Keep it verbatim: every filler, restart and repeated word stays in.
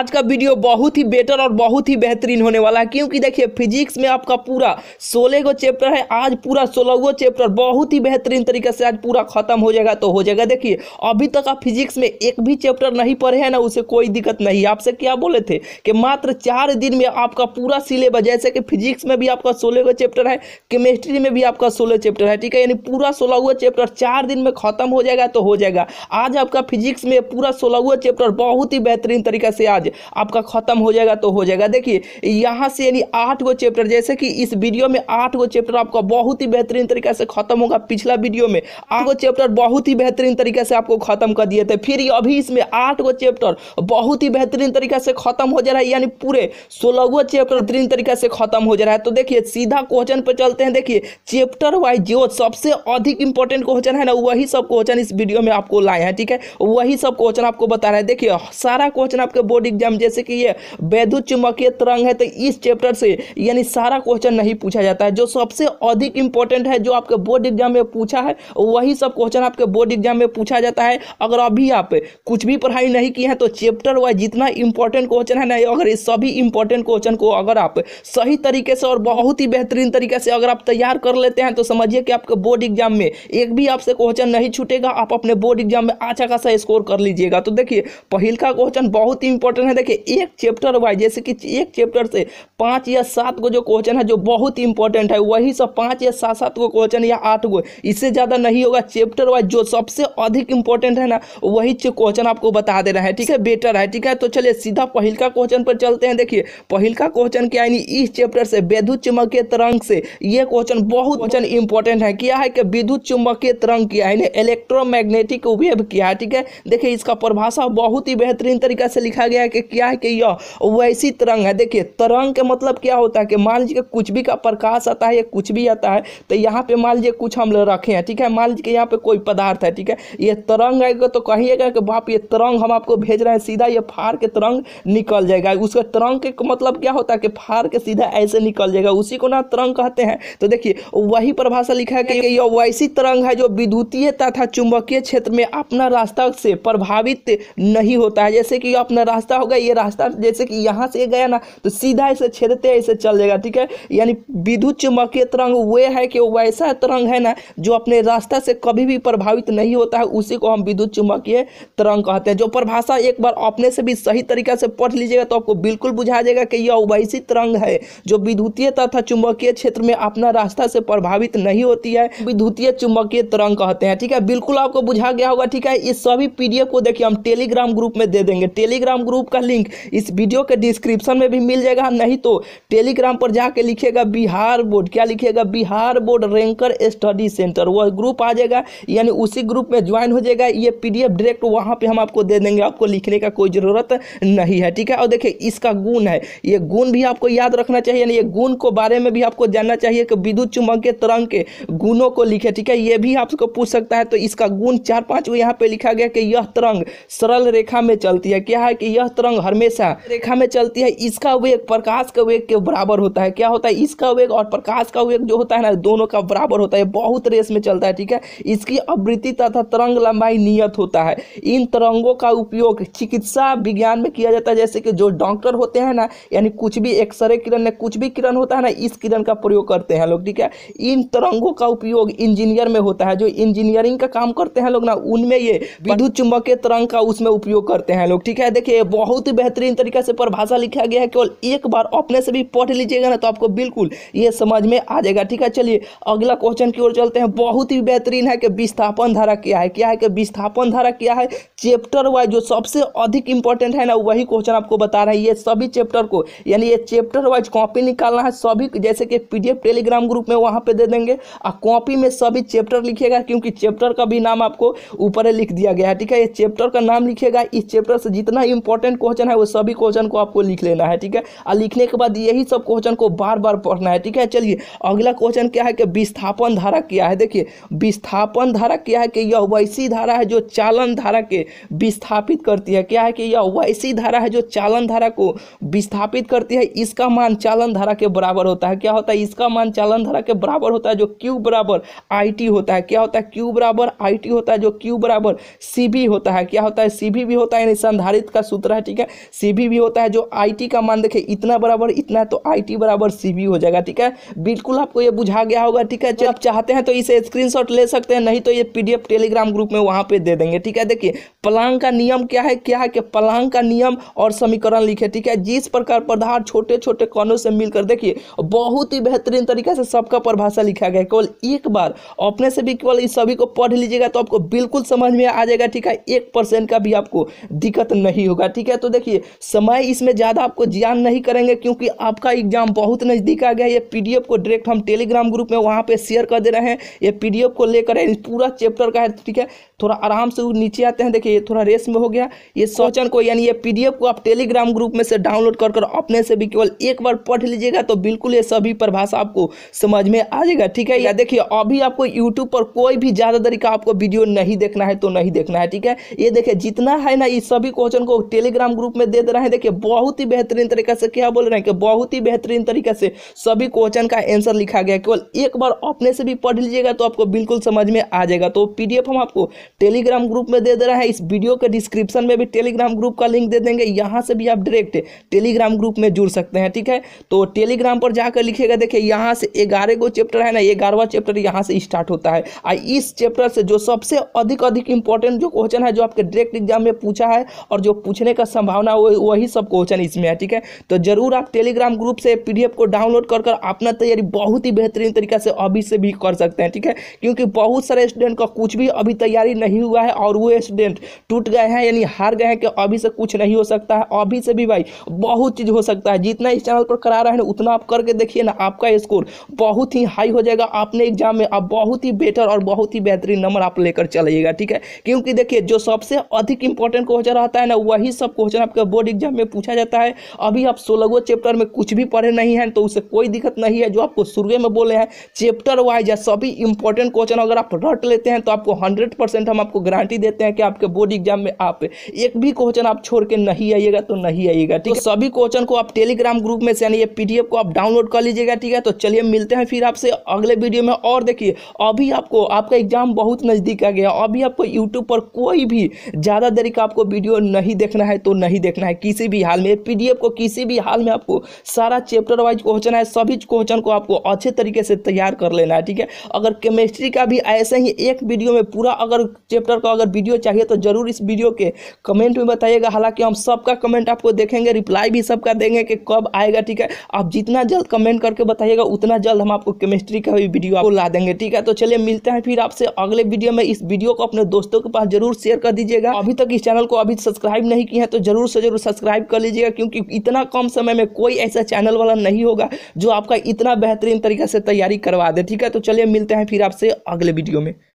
आज का वीडियो बहुत ही बेटर और बहुत ही बेहतरीन होने वाला है, क्योंकि देखिए फिजिक्स में आपका पूरा सोलह गो चैप्टर है। आज पूरा सोलहगो चैप्टर बहुत ही बेहतरीन तरीके से आज पूरा खत्म हो जाएगा तो हो जाएगा। देखिए अभी तक आप फिजिक्स में एक भी चैप्टर नहीं पढ़े हैं ना, उसे कोई दिक्कत नहीं। आपसे क्या बोले थे कि मात्र चार दिन में आपका पूरा सिलेबस, जैसे कि फिजिक्स में भी आपका सोलह गो चैप्टर है, केमिस्ट्री में भी आपका सोलह चैप्टर है, ठीक है, यानी पूरा सोलहगो चैप्टर चार दिन में खत्म हो जाएगा तो हो जाएगा। आज आपका फिजिक्स में पूरा सोलहगो चैप्टर बहुत ही बेहतरीन तरीके से आज आपका खत्म हो जाएगा तो हो जाएगा। देखिए यहाँ से यानी आठ गो चैप्टर, जैसे कि इस वीडियो में आठ गो चैप्टर आपका बहुत ही बेहतरीन तरीके से खत्म होगा। पिछला वीडियो में आठ गो चैप्टर बहुत ही बेहतरीन तरीके से आपको खत्म कर दिए थे, फिर अभी इसमें आठ गो चैप्टर बहुत ही बेहतरीन तरीके से खत्म हो जा रहा है, यानी पूरे सोलह गो चैप्टर बेहतरीन तरीके से खत्म हो जा रहा है। तो देखिए सीधा क्वेश्चन पर चलते हैं। देखिए चैप्टर वाइज जो सबसे अधिक इंपॉर्टेंट क्वेश्चन है ना, वही सब क्वेश्चन इस वीडियो में आपको लाए हैं, ठीक है, वही सब क्वेश्चन आपको बता रहे हैं। देखिए सारा क्वेश्चन आपके बोर्ड एग्जाम, जैसे कि ये वैद्युत चुंबकीय तरंग है, तो इस चैप्टर से यानी सारा क्वेश्चन नहीं पूछा जाता है। जो सबसे अधिक इंपॉर्टेंट है, जो आपके बोर्ड एग्जाम में पूछा है, वही सब क्वेश्चन आपके बोर्ड एग्जाम में पूछा जाता है। अगर अभी आप कुछ भी पढ़ाई नहीं किए हैं तो चैप्टर वाइज जितना इंपॉर्टेंट क्वेश्चन है ना, अगर ये सभी इंपॉर्टेंट क्वेश्चन को अगर आप सही तरीके से और बहुत ही बेहतरीन तरीके से अगर आप तैयार कर लेते हैं तो समझिए कि आपके बोर्ड एग्जाम में एक भी आपसे क्वेश्चन नहीं छूटेगा। आप अपने बोर्ड एग्जाम में अच्छा खासा स्कोर कर लीजिएगा। तो देखिए पहला क्वेश्चन बहुत ही इंपॉर्टेंट है। देखिए एक चैप्टर वाइज, जैसे कि एक चैप्टर से पांच या सात को जो क्वेश्चन है जो बहुत ही इंपॉर्टेंट है, वही सब पांच या सात सात को क्वेश्चन या आठ को, इससे ज्यादा नहीं होगा। चैप्टर वाइज जो सबसे अधिक इंपॉर्टेंट है ना, वही क्वेश्चन आपको बता दे रहा है, ठीक है, बेटर है, ठीक है। तो चलिए सीधा पहला क्वेश्चन पर चलते हैं। देखिए पहला क्वेश्चन क्या, इस चैप्टर से विद्युत चुंबकीय तरंग से, यह क्वेश्चन बहुत क्वेश्चन इंपॉर्टेंट है। क्या है कि विद्युत चुंबकीय तरंग क्या है, इलेक्ट्रोमैग्नेटिक वेव क्या है, ठीक है। देखिए इसका परिभाषा बहुत ही बेहतरीन तरीके से लिखा गया है कि क्या है कि यह वैसी तरंग है। देखिए तरंग के मतलब क्या होता है कि मान लीजिए कुछ भी का प्रकाश आता है या कुछ भी आता है, तो यहाँ पे मान लीजिए कुछ हम रखे हैं, ठीक है, मान लीजिए यहाँ पे कोई पदार्थ है, ठीक है, ये तरंग आएगा तो कहिएगा कि बाप ये तरंग हम आपको भेज रहे हैं, सीधा ये फाड़ के तरंग निकल जाएगा। उसका तरंग के मतलब क्या होता है कि फाड़ के सीधा ऐसे निकल जाएगा, उसी को ना तरंग कहते हैं। तो देखिए वही परिभाषा लिखा है कि यह वैसी तरंग है जो विद्युतीय तथा चुंबकीय क्षेत्र में अपना रास्ता से प्रभावित नहीं होता है। जैसे कि अपना रास्ता होगा, ये रास्ता जैसे कि यहाँ से गया ना तो सीधा ऐसे छेदते ऐसे चल जाएगा, ठीक है, यानी विद्युत चुंबकीय तरंग वे है कि वैसा तरंग है ना जो अपने रास्ता से कभी भी प्रभावित नहीं होता है, उसी को हम विद्युत चुंबकीय तरंग कहते हैं। जो परिभाषा एक बार अपने से भी सही तरीका से पढ़ लीजिएगा तो आपको बिल्कुल बुझा जाएगा कि यह वैसी तरंग है जो विद्युतीय तथा चुंबकीय क्षेत्र में अपना रास्ता से प्रभावित नहीं होती है, विद्युतीय चुंबकीय तरंग कहते हैं, ठीक है, बिल्कुल आपको बुझा गया होगा, ठीक है। इस सभी पीडीएफ को देखिए हम टेलीग्राम ग्रुप में दे देंगे, टेलीग्राम ग्रुप का लिंक इस वीडियो के डिस्क्रिप्शन में भी मिल जाएगा, नहीं तो टेलीग्राम पर जाके लिखिएगा बिहार बोर्ड, क्या लिखिएगा, Bihar board ranker study centre, वह ग्रुप आ जाएगा, यानी उसी ग्रुप में ज्वाइन हो जाएगा। ये पीडीएफ डायरेक्ट वहां पर हम आपको दे देंगे, आपको लिखने का कोई जरूरत नहीं है, ठीक है। और देखिए इसका गुण है, ये गुण भी आपको याद रखना चाहिए, यानी ये गुण को बारे में भी आपको जानना चाहिए कि विद्युत चुंबकीय तरंग के गुणों को लिखे, ठीक है, ये भी आपको पूछ सकता है। तो इसका गुण चार पांच यहाँ पे लिखा गया कि यह तरंग सरल रेखा में चलती है। क्या है कि यह तरंग हमेशा रेखा में चलती है, इसका वेग प्रकाश का वेग के बराबर होता है। क्या होता है, इसका वेग और प्रकाश का वेग जो होता है ना, दोनों का बराबर होता है, बहुत रेस में चलता है, ठीक है। इसकी आवृत्ति तथा तरंग लंबाई नियत होता है। इन तरंगों का उपयोग चिकित्सा विज्ञान में किया जाता है, जैसे कि जो डॉक्टर होते हैं ना, यानी कुछ भी एक्सरे किरण ने कुछ भी किरण होता है ना, इस किरण का प्रयोग करते हैं लोग, ठीक है। इन तरंगों का उपयोग इंजीनियर में होता है, जो इंजीनियरिंग का काम करते हैं लोग ना, उनमें ये विद्युत चुंबकीय तरंग का उसमें उपयोग करते हैं लोग, ठीक है। देखिए बहुत ही बेहतरीन तरीके से परिभाषा लिखा गया है, केवल एक बार अपने से भी पढ़ लीजिएगा ना तो आपको बिल्कुल ये समझ में आ जाएगा, ठीक है। चलिए अगला क्वेश्चन की ओर चलते हैं, बहुत ही बेहतरीन है कि विस्थापन धारा क्या है। क्या है कि विस्थापन धारा क्या है, चैप्टर वाइज जो सबसे अधिक इंपॉर्टेंट है ना, वही क्वेश्चन आपको बता रहे हैं। ये सभी चैप्टर को यानी ये चैप्टर वाइज कॉपी निकालना है सभी, जैसे कि पीडीएफ टेलीग्राम ग्रुप में वहां पे दे देंगे, और कॉपी में सभी चैप्टर लिखिएगा, क्योंकि चैप्टर का भी नाम आपको ऊपर लिख दिया गया है, ठीक है, ये चैप्टर का नाम लिखिएगा। इस चैप्टर से जितना इंपॉर्टेंट क्वेश्चन है वो सभी क्वेश्चन को आपको लिख लेना है, ठीक है, और लिखने के बाद यही सब क्वेश्चन को बार बार पढ़ना है, ठीक है। चलिए अगला क्वेश्चन क्या है कि विस्थापन धारा क्या है। देखिए विस्थापन धारा क्या है कि यह वैसी धारा है जो चालन धारा के विस्थापित करती है। क्या है कि यह वैसी धारा है जो चालन धारा को विस्थापित करती है। इसका मान चालन धारा के बराबर होता है। क्या होता है, इसका मान चालन धारा के बराबर होता है, जो क्यू बराबर आई टी होता है। क्या होता है, क्यू बराबर आई टी होता है, जो क्यू बराबर सी बी होता है। क्या होता है, सी बी भी होता है, यानी संधारित्र का सूत्र है। ठीक है। सीबी भी होता है जो आईटी का मान देखे इतना बराबर इतना, तो आईटी बराबर सीबी हो जाएगा, ठीक है। बिल्कुल आपको ये बुझा गया होगा, ठीक है। आप चाहते हैं तो इसे स्क्रीनशॉट ले सकते हैं, नहीं तो ये पीडीएफ टेलीग्राम ग्रुप में वहां पे दे देंगे, ठीक है। देखिए प्लांक का नियम क्या है, क्या है कि प्लांक का नियम और समीकरण लिखे, ठीक है। जिस प्रकार पदार्थ छोटे छोटे कणों से मिलकर, देखिए बहुत ही बेहतरीन तरीके से सबका परिभाषा लिखा गया है। केवल एक बार अपने से भी केवल इस सभी को पढ़ लीजिएगा तो आपको बिल्कुल समझ में आ जाएगा, ठीक है। एक परसेंट का भी आपको दिक्कत नहीं होगा, ठीक है। तो देखिए समय इसमें ज़्यादा आपको ज्ञान नहीं करेंगे क्योंकि आपका एग्जाम बहुत नज़दीक आ गया है। ये पीडीएफ को डायरेक्ट हम टेलीग्राम ग्रुप में वहाँ पे शेयर कर दे रहे हैं। ये पीडीएफ को लेकर पूरा चैप्टर का है, ठीक है। थोड़ा आराम से नीचे आते हैं, देखिए ये थोड़ा रेस में हो गया। ये सोचन को यानी ये पीडीएफ को आप टेलीग्राम ग्रुप में से डाउनलोड कर कर अपने से भी केवल एक बार पढ़ लीजिएगा तो बिल्कुल ये सभी परिभाषा आपको समझ में आ जाएगा, ठीक है। या देखिए अभी आपको यूट्यूब पर कोई भी ज़्यादा देर का आपको वीडियो नहीं देखना है तो नहीं देखना है, ठीक है। ये देखिए जितना है ना ये सभी क्वेश्चन को टेलीग्राम ग्रुप में दे दे रहे हैं। देखिए बहुत ही बेहतरीन तरीके से क्या बोल रहे हैं कि बहुत ही बेहतरीन तरीके से सभी क्वेश्चन का आंसर लिखा गया। केवल एक बार अपने से भी पढ़ लीजिएगा तो आपको बिल्कुल समझ में आ जाएगा। तो पीडीएफ हम आपको टेलीग्राम ग्रुप में दे दे रहे हैं। इस वीडियो के डिस्क्रिप्शन में भी टेलीग्राम ग्रुप का लिंक दे देंगे, यहाँ से भी आप डायरेक्ट टेलीग्राम ग्रुप में जुड़ सकते हैं, ठीक है। तो टेलीग्राम पर जाकर लिखिएगा, देखिए यहाँ से ग्यारह गो चैप्टर है ना, ग्यारहवां चैप्टर यहाँ से स्टार्ट होता है। और इस चैप्टर से जो सबसे अधिक अधिक इंपॉर्टेंट जो क्वेश्चन है जो आपके डायरेक्ट एग्जाम में पूछा है और जो पूछने का संभावना वही सब क्वेश्चन इसमें है, ठीक है। तो जरूर आप टेलीग्राम ग्रुप से पीडीएफ को डाउनलोड कर कर अपना तैयारी बहुत ही बेहतरीन तरीके से अभी से भी कर सकते हैं, ठीक है। क्योंकि बहुत सारे स्टूडेंट का कुछ भी अभी तैयारी नहीं हुआ है और वो स्टूडेंट टूट गए हैं यानी हार गए हैं कि अभी से कुछ नहीं हो सकता है। अभी से भी भाई बहुत चीज़ हो सकता है। जितना इस चैनल पर करा रहे हैं उतना आप करके देखिए ना, आपका स्कोर बहुत ही हाई हो जाएगा। आपने एग्जाम में आप बहुत ही बेटर और बहुत ही बेहतरीन नंबर आप लेकर चलिएगा, ठीक है। क्योंकि देखिए जो सबसे अधिक इंपॉर्टेंट क्वेश्चन रहता है ना वही सब क्वेश्चन आपके बोर्ड एग्जाम में पूछा जाता है। अभी आप सोलहवें चैप्टर में कुछ भी पढ़े नहीं हैं तो उससे कोई दिक्कत नहीं है। जो आपको शुरू में बोले हैं चैप्टर वाइज या सभी इंपॉर्टेंट क्वेश्चन अगर आप रट लेते हैं तो आपको हंड्रेड परसेंट हम आपको गारंटी देते हैं कि आपके बोर्ड एग्जाम में आप एक भी क्वेश्चन आप छोड़ के नहीं आइएगा तो नहीं आइएगा, ठीक है। सभी क्वेश्चन को आप टेलीग्राम ग्रुप में से यानी ये पीडीएफ को आप डाउनलोड कर लीजिएगा, ठीक है। तो चलिए मिलते हैं फिर आपसे अगले वीडियो में। और देखिए अभी आपको आपका एग्जाम बहुत नज़दीक आ गया। अभी आपको यूट्यूब पर कोई भी ज़्यादा देर का आपको वीडियो नहीं देखना है तो नहीं देखना है। किसी भी हाल में पीडीएफ को किसी भी हाल में आपको सारा चैप्टर वाइज क्वेश्चन है, सभी क्वेश्चन को आपको अच्छे तरीके से तैयार कर लेना है, ठीक है। अगर केमिस्ट्री का भी ऐसे ही एक वीडियो में पूरा अगर चैप्टर का अगर वीडियो चाहिए तो ज़रूर इस वीडियो के कमेंट में बताइएगा। हालांकि हम सबका कमेंट आपको देखेंगे, रिप्लाई भी सबका देंगे कि कब आएगा, ठीक है। आप जितना जल्द कमेंट करके बताइएगा उतना जल्द हम आपको केमिस्ट्री का भी वीडियो आपको ला देंगे, ठीक है। तो चलिए मिलते हैं फिर आपसे अगले वीडियो में। इस वीडियो को अपने दोस्तों के पास जरूर शेयर कर दीजिएगा। अभी तक इस चैनल को अभी सब्सक्राइब नहीं किया है तो जरूर से जरूर सब्सक्राइब कर लीजिएगा, क्योंकि इतना कम समय में कोई ऐसा चैनल वाला नहीं होगा जो आपका इतना बेहतरीन तरीके से तैयारी करवा दे, ठीक है। तो चलिए मिलते हैं फिर आपसे अगले वीडियो में।